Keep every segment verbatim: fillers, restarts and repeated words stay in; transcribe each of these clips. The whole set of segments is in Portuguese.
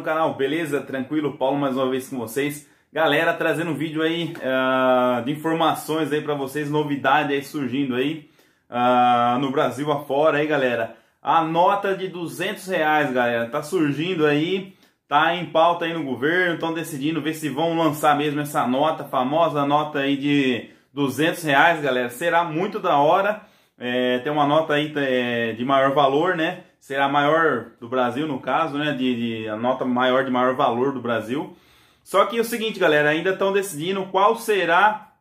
no canal, beleza? Tranquilo, Paulo mais uma vez com vocês. Galera, trazendo um vídeo aí uh, de informações aí pra vocês, novidade aí surgindo aí uh, no Brasil afora aí, galera. A nota de duzentos reais, galera, tá surgindo aí, tá em pauta aí no governo, estão decidindo ver se vão lançar mesmo essa nota, famosa nota aí de duzentos reais, galera. Será muito da hora. É, tem uma nota aí de maior valor, né? Será a maior do Brasil, no caso, né? De, de, a nota maior de maior valor do Brasil. Só que é o seguinte, galera, ainda estão decidindo qual será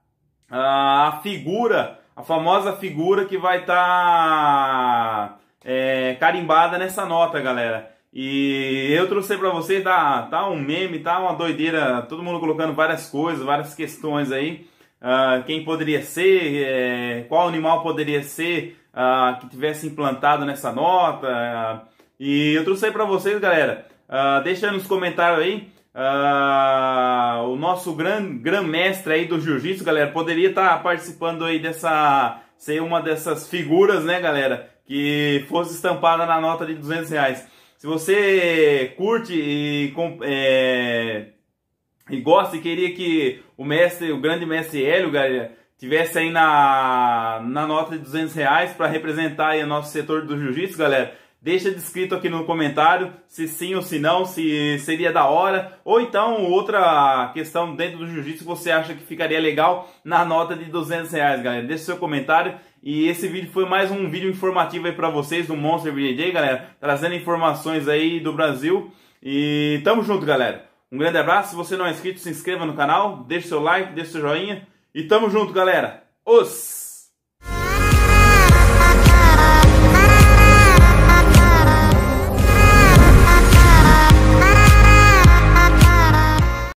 a figura, a famosa figura que vai estar tá, é, carimbada nessa nota, galera. E eu trouxe para vocês, tá, tá um meme, tá uma doideira, todo mundo colocando várias coisas, várias questões aí. Uh, quem poderia ser, é, qual animal poderia ser uh, que tivesse implantado nessa nota. Uh, e eu trouxe aí para vocês, galera, uh, deixa nos comentários aí, uh, o nosso grande gran mestre aí do Jiu-Jitsu, galera, poderia estar tá participando aí dessa, ser uma dessas figuras, né, galera, que fosse estampada na nota de duzentos reais. Se você curte e... É, E gosta e queria que o mestre, o grande mestre Hélio, galera, tivesse aí na, na nota de duzentos reais para representar aí o nosso setor do Jiu-Jitsu, galera. Deixa descrito aqui no comentário se sim ou se não, se seria da hora. Ou então outra questão dentro do Jiu-Jitsu que você acha que ficaria legal na nota de duzentos reais, galera. Deixa seu comentário. E esse vídeo foi mais um vídeo informativo aí para vocês do Monster B J J, galera. Trazendo informações aí do Brasil. E tamo junto, galera. Um grande abraço, se você não é inscrito, se inscreva no canal, deixe seu like, deixe seu joinha e tamo junto, galera! Os!